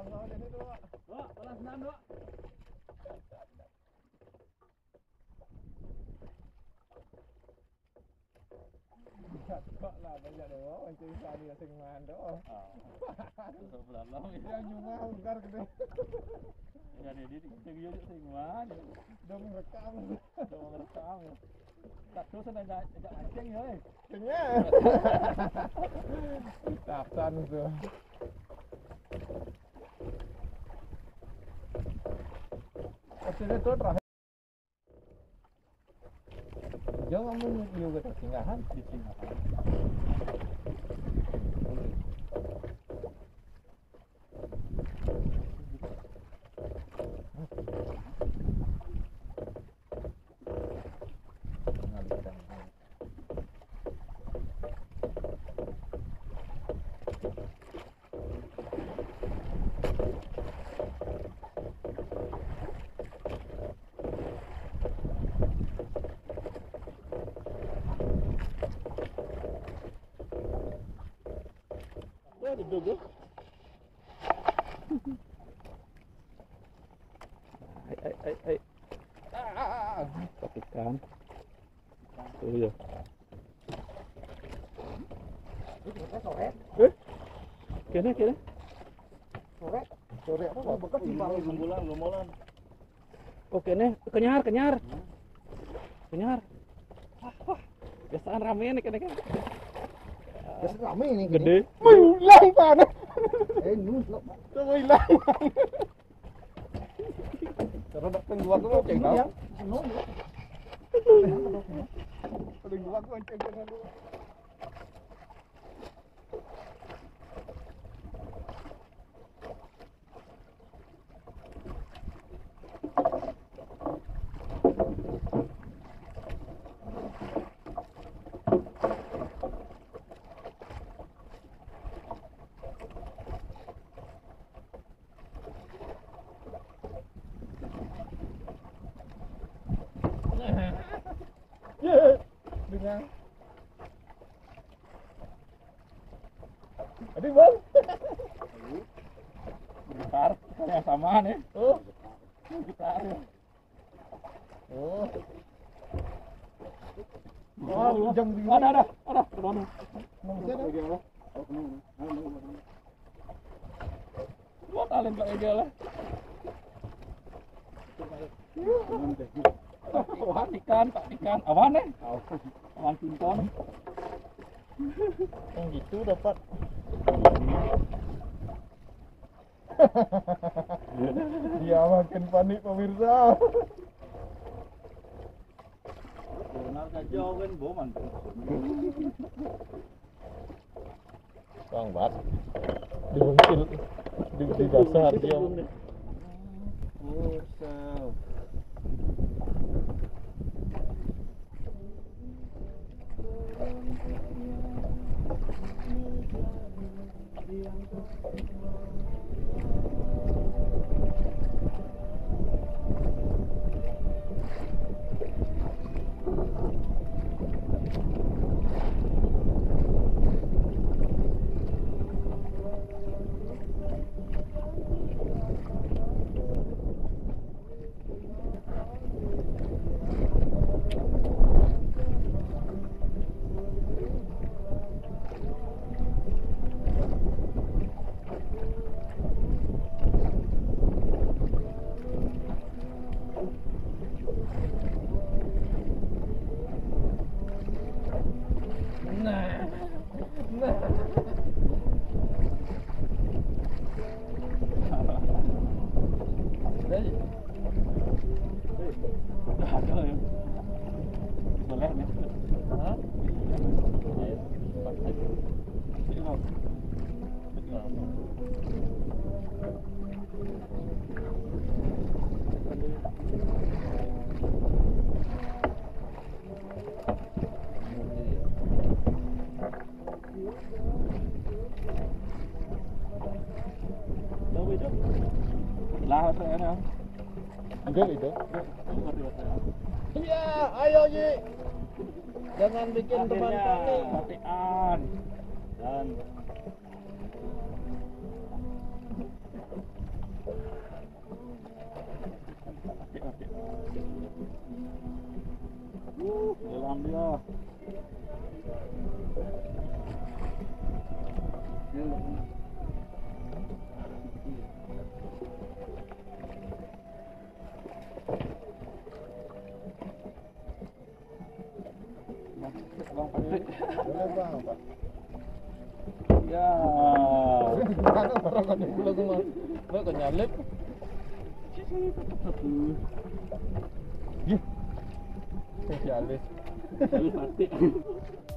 Balas dendam dua. Kok lah banyak doa, macam tadi ada sengaman doa. Belum dia cuma bongkar gede. Ya dia dia sengaman, dia merekam, Tak dosen ajak acing ya. Acingnya. Tapsan tu. Sini tuh terakhir jangan menyuruh ke tinggahan di tinggahan Dugo. Ay. Ikan. Tuh ya. Kena. Sore apa bekas timbal gombolan. Oh, kene kenyar. Wah. Biasaan rame nih kene. Biasa rame nih gede. Hilang panas. Nusuk. Tuh hilang. Cara dak tengguak tu cek tahu. Tengguak tu cek tahu. Aduh bang, gitar yang sama nih. Oh, gitar. Oh, jam dua. Ada. Kemana? Buat alin pak Ega lah. Wah ikan, awan nih. Awan pincon. Yang gitu dapat. Dia makin panik pemirsa. Benar saja kan boman. Bang Bat. Diungkil di dasar dia. Oh, sel. Itu. Iya, ayo Ji. Jangan bikin teman kami matian. Dan Ya. Nó còn nhà lép. Dạ. Dạ.